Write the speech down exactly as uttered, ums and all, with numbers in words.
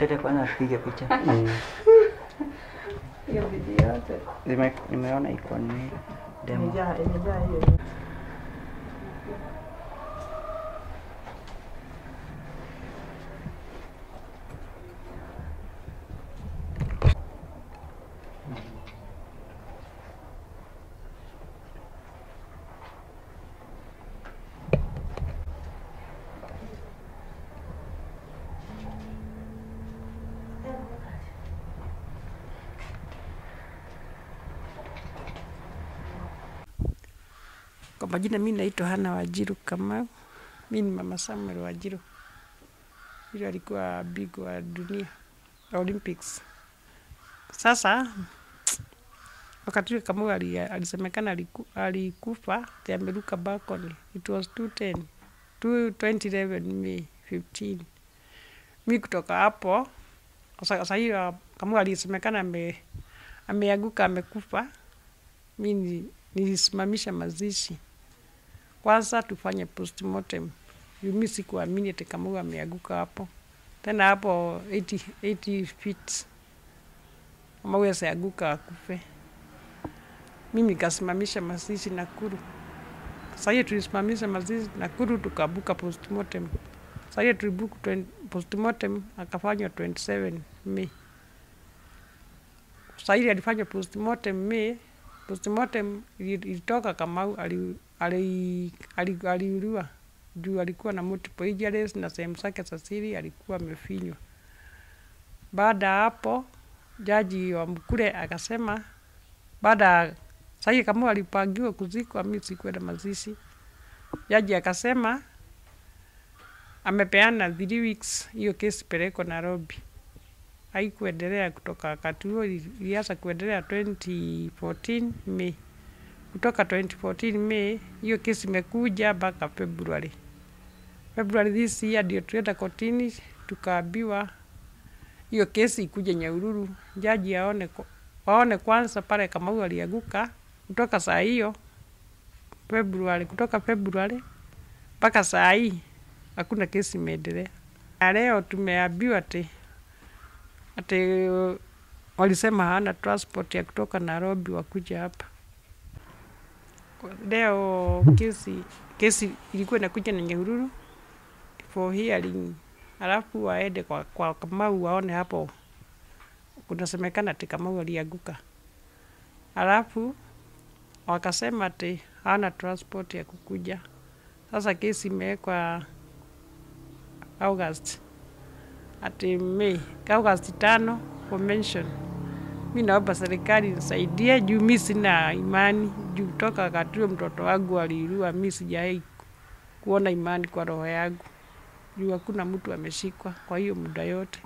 Dada kwanza asipige picha. Hiyo video yote. Nime nimeona iko ni demo. Imejaa imejaa hiyo. Kwa majina mimi naitwa Hannah Wanjiru Kamau. Mimi mama Samuel Wanjiru. Yule alikuwa big wa dunia Olympics. Sasa wakati kama alisemekana alikufa ameruka balcony. It was two ten. two twenty eleven May fifteenth. Mimi kutoka hapo sasa hiyo kama alisemekana ame ameanguka amekufa. Mimi nilisimamisha mazishi. Kwanza tufanye postmortem. Mimi sikuamini ati kama ameanguka hapo. Tena hapo eighty feet. Kama usianguka akufe. Mimi kasimamisha mazishi Nakuru. Sasa hiyo tulisimamisha mazishi Nakuru tukabuka postmortem. Sasa hiyo tulibuka postmortem akafanywa twenty-seven May. Sasa hiyo alifanywa postmortem May. Postmortem ilitoka Kamau ali ali aliuliwa juu alikuwa na multiple injuries na sehemu zake za siri alikuwa amefinywa. Baada hapo jaji wa mkule akasema baada sasa Kamau alipangiwa kuzikwa mimi sikwenda mazishi. Jaji akasema amepeana three weeks hiyo kesi peleko Nairobi. Haikuendelea kutoka wakati huo ilianza kuendelea twenty fourteen May. Kutoka twenty fourteen May hiyo kesi imekuja mpaka February. February this year ndio tuenda kotini tukaambiwa hiyo kesi ikuje Nyahururu jaji aone waone kwanza pale kama huyo alianguka kutoka saa hiyo February kutoka February mpaka saa hii hakuna kesi imeendelea. Leo tumeambiwa te ate uh, walisema hana transport ya kutoka Nairobi wakuja hapa. Leo kesi kesi ilikuwa inakuja na Nyahururu for hearing. Alafu waende kwa, kwa Kamau waone hapo kunasemekana ati Kamau alianguka. Alafu wakasema ati hana transport ya kukuja. Sasa kesi imewekwa August at May August five convention. Mimi naomba serikali nisaidie juu mimi sina imani juu kutoka wakati mtoto wangu aliuliwa mimi sijawahi kuona imani kwa roho yangu juu hakuna mtu ameshikwa kwa hiyo muda yote.